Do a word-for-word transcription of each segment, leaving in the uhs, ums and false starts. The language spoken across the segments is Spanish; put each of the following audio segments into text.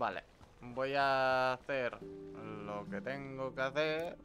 Vale, voy a hacer lo que tengo que hacer.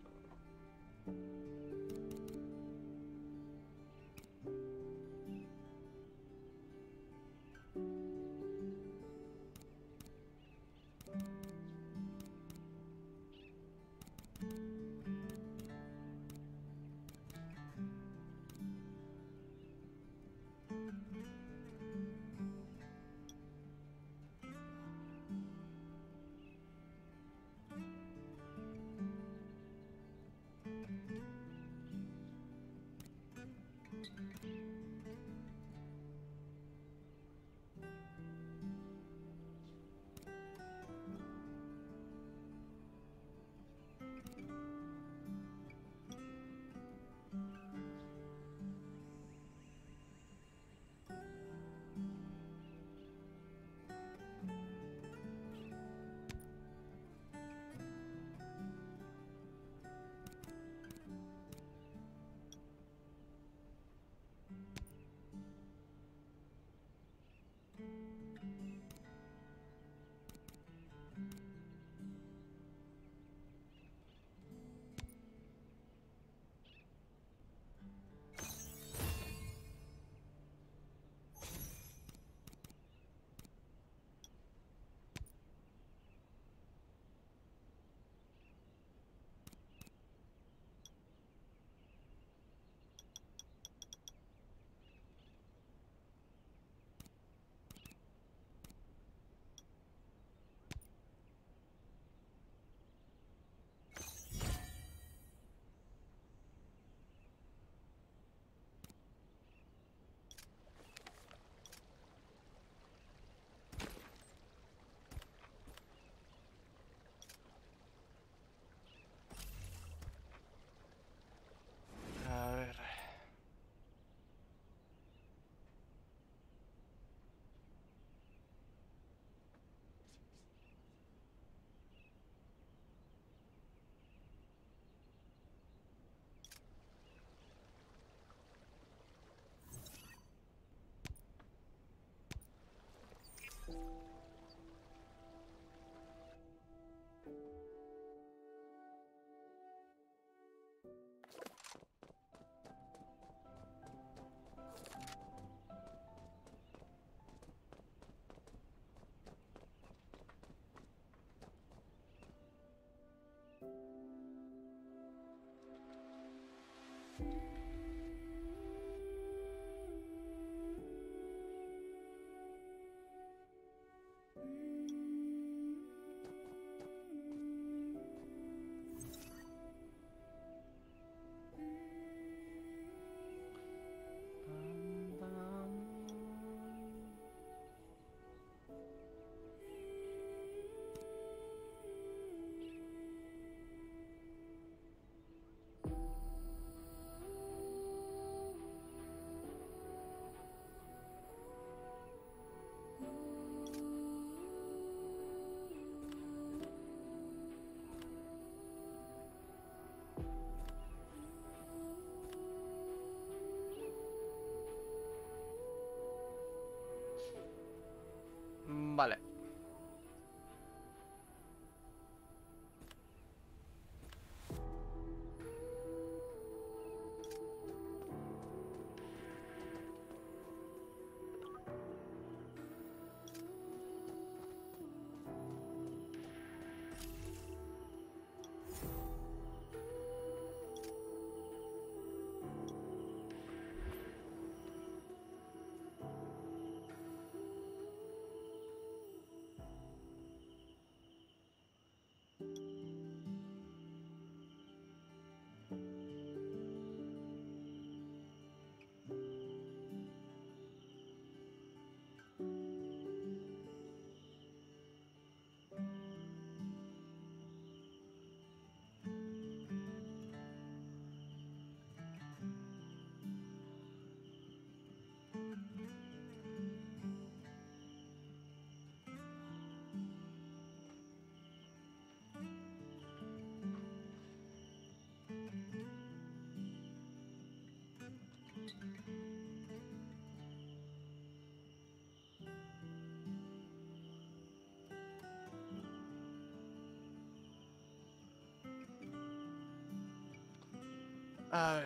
Vale. A ver.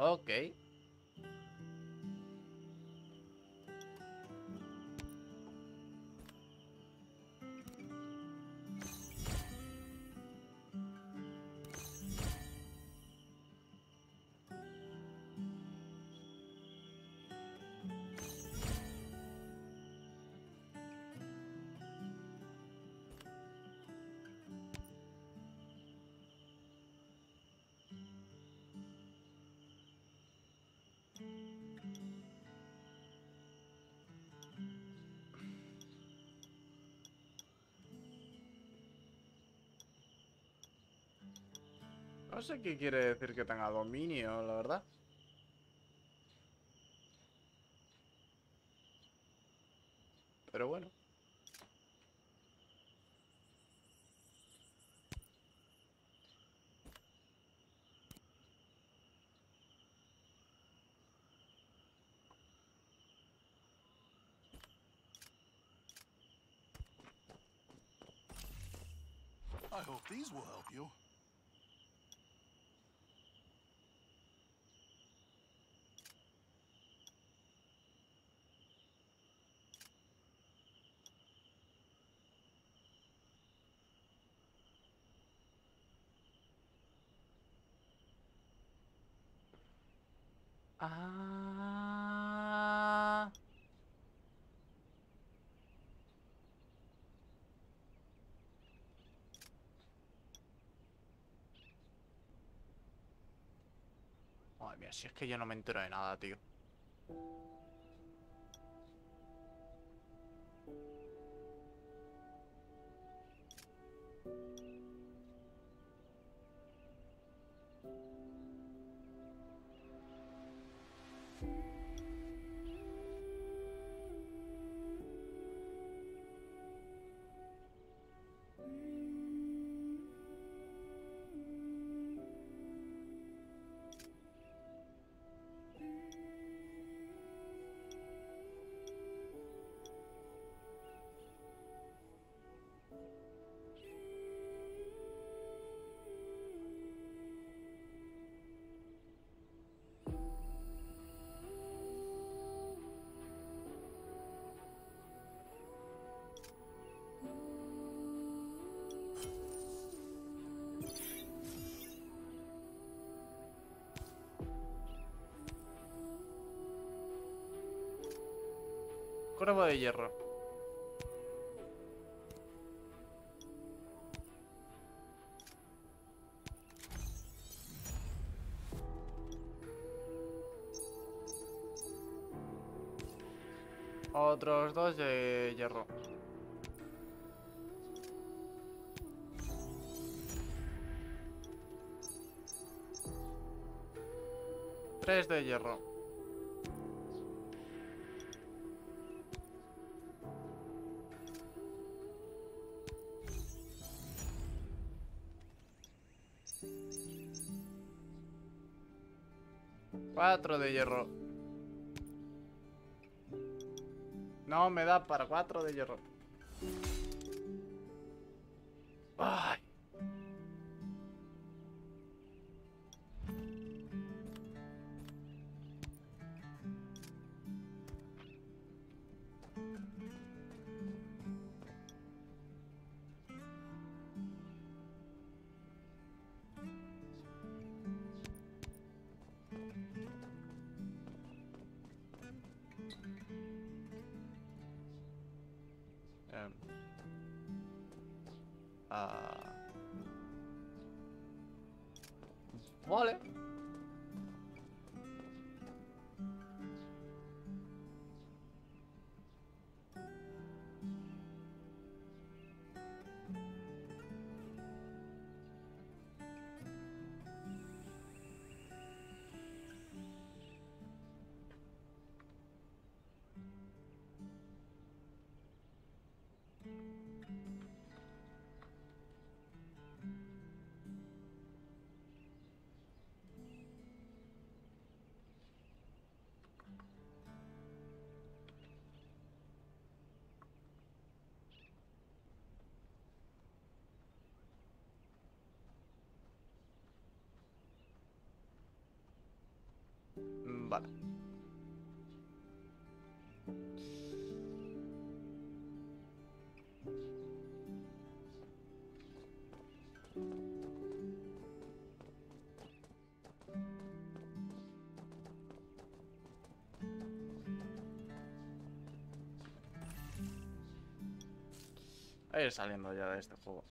Ok. No sé qué quiere decir que tenga dominio, la verdad. Pero bueno. I hope these will help you. Ah. Madre mía, si es que yo no me entero de nada, tío. Cuervo de hierro. Otros dos de hierro. Tres de hierro. Cuatro de hierro. No me da para cuatro de hierro. Ay. Um. Ah. Vale. Vale. Hay saliendo ya de este juego.